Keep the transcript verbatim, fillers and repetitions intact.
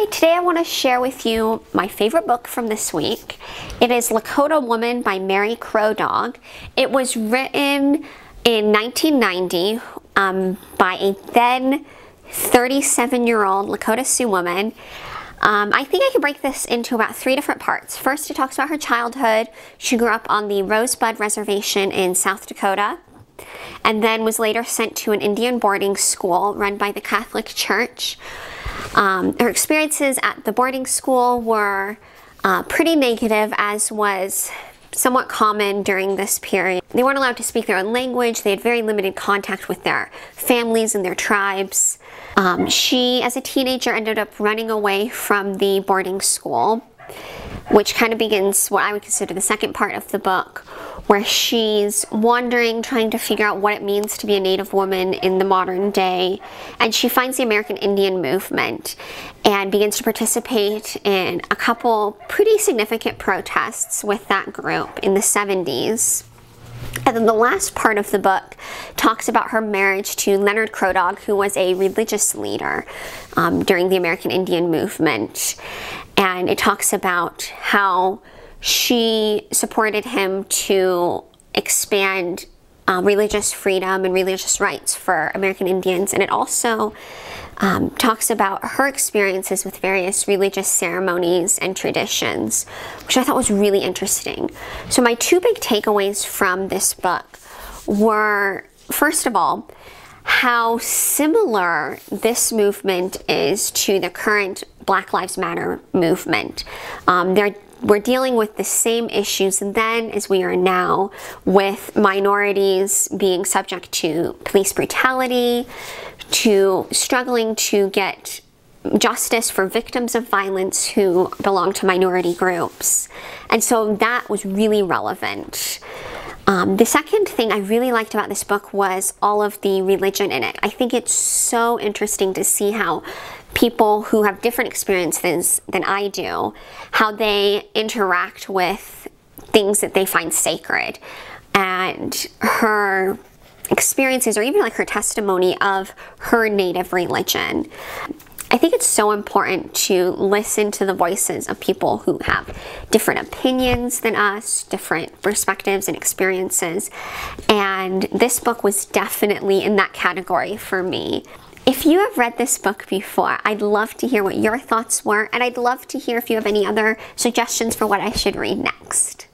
Hi, today I want to share with you my favorite book from this week. It is Lakota Woman by Mary Crow Dog. It was written in nineteen ninety um, by a then thirty-seven-year-old Lakota Sioux woman. Um, I think I can break this into about three different parts. First, it talks about her childhood. She grew up on the Rosebud Reservation in South Dakota, and then was later sent to an Indian boarding school run by the Catholic Church. Um, her experiences at the boarding school were uh, pretty negative, as was somewhat common during this period. They weren't allowed to speak their own language. They had very limited contact with their families and their tribes. Um, she, as a teenager, ended up running away from the boarding school, which kind of begins what I would consider the second part of the book, where she's wandering, trying to figure out what it means to be a Native woman in the modern day. And she finds the American Indian Movement and begins to participate in a couple pretty significant protests with that group in the seventies. And then the last part of the book talks about her marriage to Leonard Crow Dog, who was a religious leader um, during the American Indian Movement. And it talks about how she supported him to expand uh, religious freedom and religious rights for American Indians. And it also um, talks about her experiences with various religious ceremonies and traditions, which I thought was really interesting. So my two big takeaways from this book were, first of all, how similar this movement is to the current Black Lives Matter movement. Um, they're, we're dealing with the same issues then as we are now, with minorities being subject to police brutality, to struggling to get justice for victims of violence who belong to minority groups. And so that was really relevant. Um, the second thing I really liked about this book was all of the religion in it. I think it's so interesting to see how people who have different experiences than I do, how they interact with things that they find sacred. And her experiences, or even like her testimony of her Native religion. I think it's so important to listen to the voices of people who have different opinions than us, different perspectives and experiences, and this book was definitely in that category for me. If you have read this book before, I'd love to hear what your thoughts were, and I'd love to hear if you have any other suggestions for what I should read next.